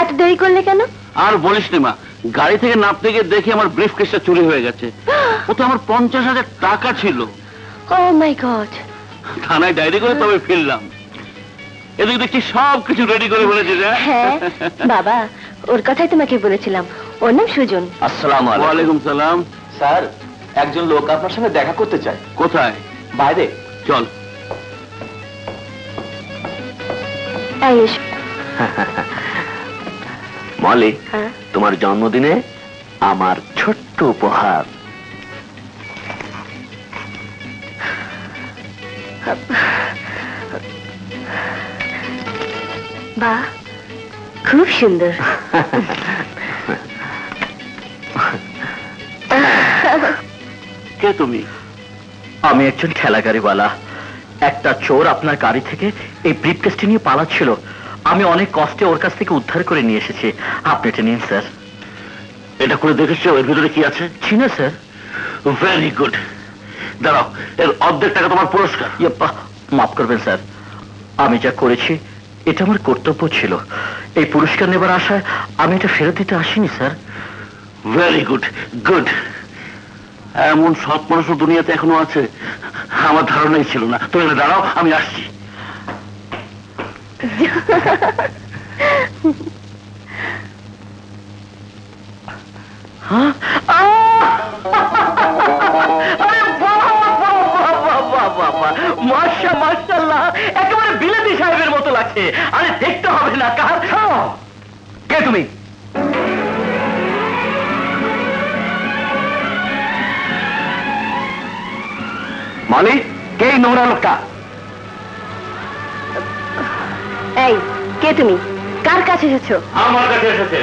এত দেরি করলে কেন? আর বলিস না মা, গাড়ি থেকে নামতে গিয়ে দেখি আমার ব্রিফকেসটা চুরি হয়ে গেছে। ওতে আমার ৫০,০০০ টাকা ছিল। ও মাই গড। থানায় ডায়েরি করে তবে ফিরলাম। এদিকে দেখি সব কিছু রেডি করে বলেছে যে। হ্যাঁ বাবা, ওর কথাই তোমাকে বলেছিলাম। ওর নাম সুজন। আসসালামু আলাইকুম। ওয়া আলাইকুম সালাম। স্যার, একজন লোক আপনার সঙ্গে দেখা করতে চায়। কোথায়? বাইরে। চল। আয়েশ। মলি, তোমার জন্মদিনে আমার ছোট্ট উপহার। বাহ, খুব সুন্দর। কে তুমি? আমি একজন ঠেলা গাড়িওয়ালা। একটা চোর আপনার গাড়ি থেকে এই ব্রিফকেসটি নিয়ে পালাচ্ছিল। আমি অনেক কষ্টে ওর কাছ থেকে উদ্ধার করে নিয়ে এসেছি। আপনি এটা নিন স্যার। এটা খুলে দেখেছো এর ভিতরে কি আছে? ছিল স্যার। Very good. দাঁড়াও, এর অর্ধেক টাকা তোমার পুরস্কার। মাফ করবেন স্যার, আমি যা করেছি এটা আমার কর্তব্য ছিল। এই পুরস্কার নেবার আশায় আমি এটা ফেরত দিতে আসিনি স্যার। Very good good. এমন সৎ মানুষ দুনিয়াতে এখনো আছে, আমার ধারণাই ছিল না। তুমি দাঁড়াও, আমি আসছি। মাশাআল্লাহ, একেবারে বিলেতি সাহেবের মতো লাগছে। আরে দেখতে হবে না কার। কে তুমি? মালিক, কে নোংরা লোকটা? এই, কে তুমি? কার কাছে এসেছো? আমার কাছে এসেছে।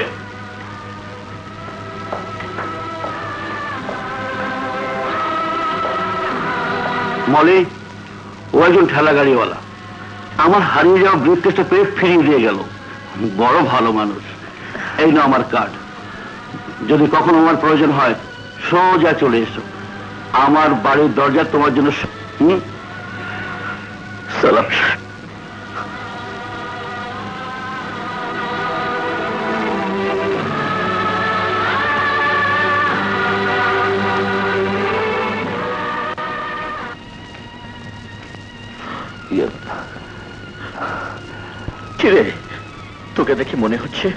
মলি, ও একজন ঠেলা গাড়িওয়ালা। আমার হারিয়ে যাওয়া ব্রিফকেসটা পেয়ে ফিরিয়ে দিয়ে গেল। বড় ভালো মানুষ। এই নাও আমার কার্ড। যদি কখনো আমার প্রয়োজন হয় সোজা চলে এসো। আমার বাড়ির দরজা তোমার জন্য। সালাম। কিরে, তোকে দেখে মনে হচ্ছে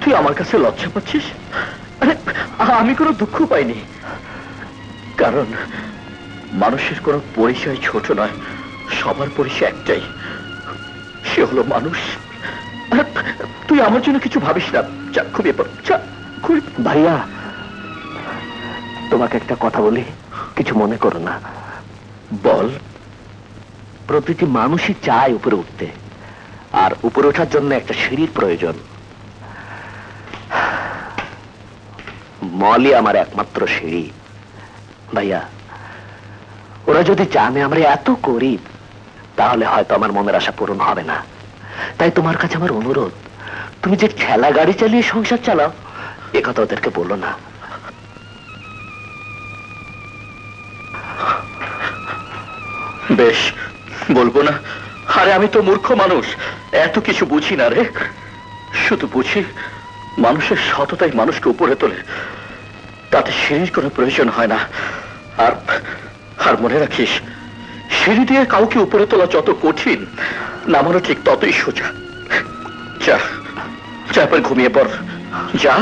তুই আমার কাছে লজ্জা পাচ্ছিস? আরে আমি কোনো দুঃখ পাইনি, কারণ মানুষের কোনো পরিচয় ছোট নয়। সবার পরিচয় একটাই, সে হলো মানুষ। তুই আমার জন্য কিছু ভাবিস না। ভাইয়া, তোমাকে একটা কথা বলি, কিছু মনে করো না। বল। প্রতিটি মানুষই চায় উপরে উঠতে, আর উপরে ওঠার জন্য একটা সিঁড়ির প্রয়োজন। মলি আমার একমাত্র সিঁড়ি। ভাইয়া, ওরা যদি জানে আমরা এত গরিব, তাহলে হয়তো আমার মনের আশা পূরণ হবে না। তাই তোমার কাছে আমার অনুরোধ, তুমি যে ঠেলা গাড়ি চালিয়ে সংসার চালাও, একথা ওদেরকে বলো না। বেশ, বলবো না। আরে আমি তো মূর্খ মানুষ, এত কিছু বুঝি না রে। শুধু বুঝি মানুষের সততাই মানুষকে উপরে তোলে, তাতে সিঁড়ির কোনো প্রয়োজন হয় না। আর মনে রাখিস, সিঁড়ি দিয়ে কাউকে উপরে তোলা যত কঠিন, নামানো ঠিক ততই সোজা। যা, ঘুমিয়ে পড়। যা।